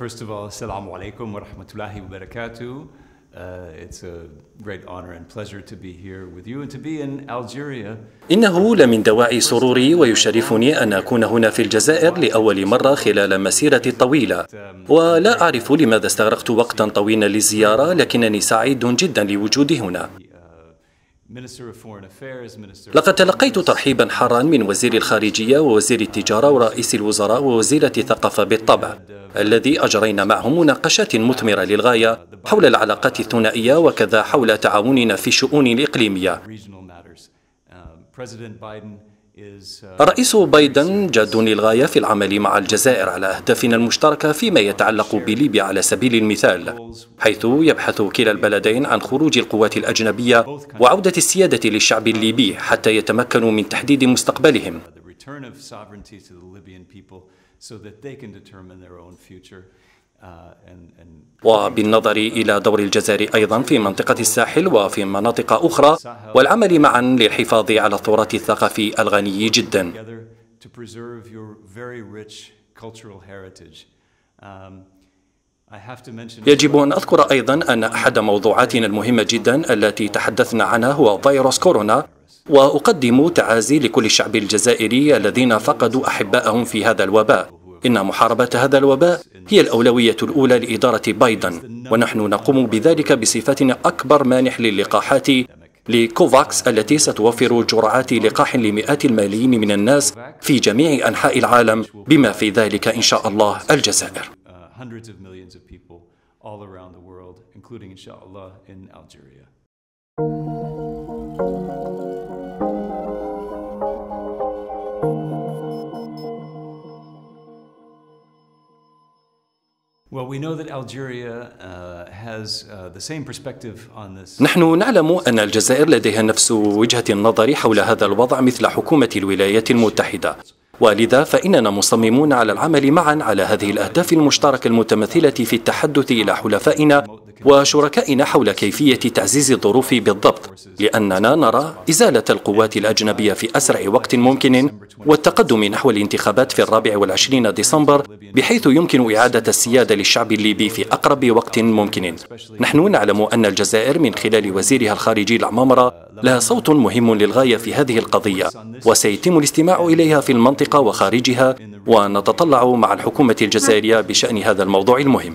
first of all, assalamu alaikum wa rahmatullahi wa barakatuh. It's a great honor and pleasure to be here with you and to be in Algeria. إنه لمن دواعي سروري ويشرفني أن أكون هنا في الجزائر لأول مرة خلال مسيرتي الطويلة، ولا أعرف لماذا استغرقت وقتا طويلا للزيارة، لكنني سعيد جدا لوجودي هنا. لقد تلقيت ترحيبا حارا من وزير الخارجية ووزير التجارة ورئيس الوزراء ووزيرة الثقافة بالطبع، الذي أجرينا معهم مناقشات مثمرة للغاية حول العلاقات الثنائية وكذا حول تعاوننا في الشؤون الإقليمية. الرئيس بايدن جاد للغاية في العمل مع الجزائر على أهدافنا المشتركة فيما يتعلق بليبيا على سبيل المثال، حيث يبحث كلا البلدين عن خروج القوات الأجنبية وعودة السيادة للشعب الليبي حتى يتمكنوا من تحديد مستقبلهم. وبالنظر إلى دور الجزائر أيضا في منطقة الساحل وفي مناطق أخرى والعمل معا للحفاظ على التراث الثقافي الغني جدا. يجب أن أذكر أيضا أن أحد موضوعاتنا المهمة جدا التي تحدثنا عنها هو فيروس كورونا، وأقدم تعازي لكل الشعب الجزائري الذين فقدوا أحبائهم في هذا الوباء. إن محاربة هذا الوباء هي الأولوية الأولى لإدارة بايدن، ونحن نقوم بذلك بصفتنا أكبر مانح للقاحات لكوفاكس التي ستوفر جرعات لقاح لمئات الملايين من الناس في جميع أنحاء العالم، بما في ذلك إن شاء الله الجزائر. نحن نعلم أن الجزائر لديها نفس وجهة النظر حول هذا الوضع مثل حكومة الولايات المتحدة، ولذا فإننا مصممون على العمل معا على هذه الأهداف المشتركة المتمثلة في التحدث إلى حلفائنا وشركائنا حول كيفية تعزيز الظروف بالضبط، لأننا نرى إزالة القوات الأجنبية في أسرع وقت ممكن والتقدم نحو الانتخابات في 24 ديسمبر، بحيث يمكن إعادة السيادة للشعب الليبي في أقرب وقت ممكن. نحن نعلم أن الجزائر من خلال وزيرها الخارجي العمامرة لها صوت مهم للغاية في هذه القضية، وسيتم الاستماع إليها في المنطقة وخارجها، ونتطلع مع الحكومة الجزائرية بشأن هذا الموضوع المهم.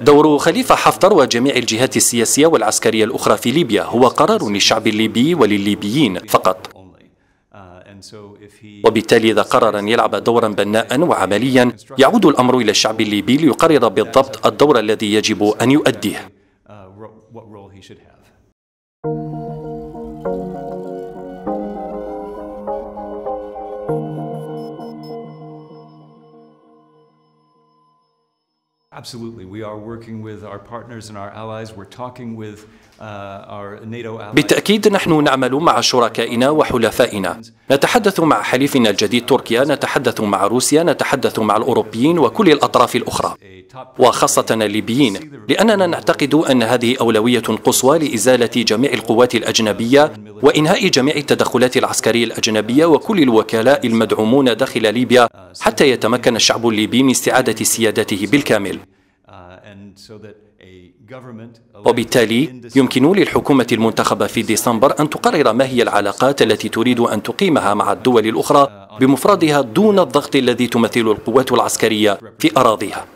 دور خليفة حفتر وجميع الجهات السياسية والعسكرية الأخرى في ليبيا هو قرار للشعب الليبي وللليبيين فقط، وبالتالي إذا قرر أن يلعب دورا بناء وعمليا يعود الأمر إلى الشعب الليبي ليقرر بالضبط الدور الذي يجب أن يؤديه. بالتأكيد نحن نعمل مع شركائنا وحلفائنا، نتحدث مع حليفنا الجديد تركيا، نتحدث مع روسيا، نتحدث مع الأوروبيين وكل الأطراف الأخرى، وخاصة الليبيين، لأننا نعتقد أن هذه أولوية قصوى لإزالة جميع القوات الأجنبية وإنهاء جميع التدخلات العسكرية الأجنبية وكل الوكلاء المدعومون داخل ليبيا حتى يتمكن الشعب الليبي من استعادة سيادته بالكامل. وبالتالي يمكن للحكومة المنتخبة في ديسمبر أن تقرر ما هي العلاقات التي تريد أن تقيمها مع الدول الأخرى بمفردها دون الضغط الذي تمثل القوات العسكرية في أراضيها.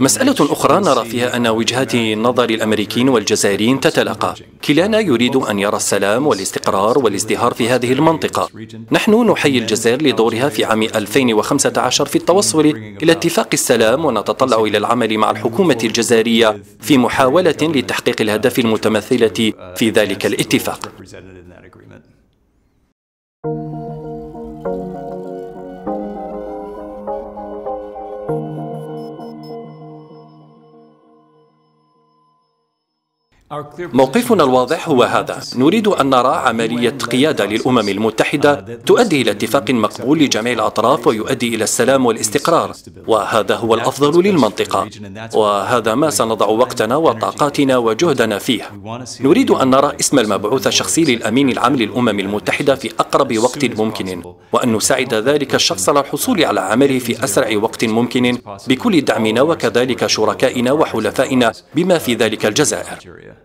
مسألة أخرى نرى فيها أن وجهات نظر الأمريكيين والجزائريين تتلاقى، كلانا يريد أن يرى السلام والاستقرار والازدهار في هذه المنطقة. نحن نحيي الجزائر لدورها في عام 2015 في التوصل إلى اتفاق السلام، ونتطلع إلى العمل مع الحكومة الجزائرية في محاولة لتحقيق الأهداف المتمثلة في ذلك الاتفاق. موقفنا الواضح هو هذا. نريد أن نرى عملية قيادة للأمم المتحدة تؤدي إلى اتفاق مقبول لجميع الأطراف ويؤدي إلى السلام والاستقرار، وهذا هو الأفضل للمنطقة، وهذا ما سنضع وقتنا وطاقاتنا وجهدنا فيه. نريد أن نرى اسم المبعوث الشخصي للأمين العام للأمم المتحدة في أقرب وقت ممكن، وأن نساعد ذلك الشخص على الحصول على عمله في أسرع وقت ممكن بكل دعمنا وكذلك شركائنا وحلفائنا بما في ذلك الجزائر.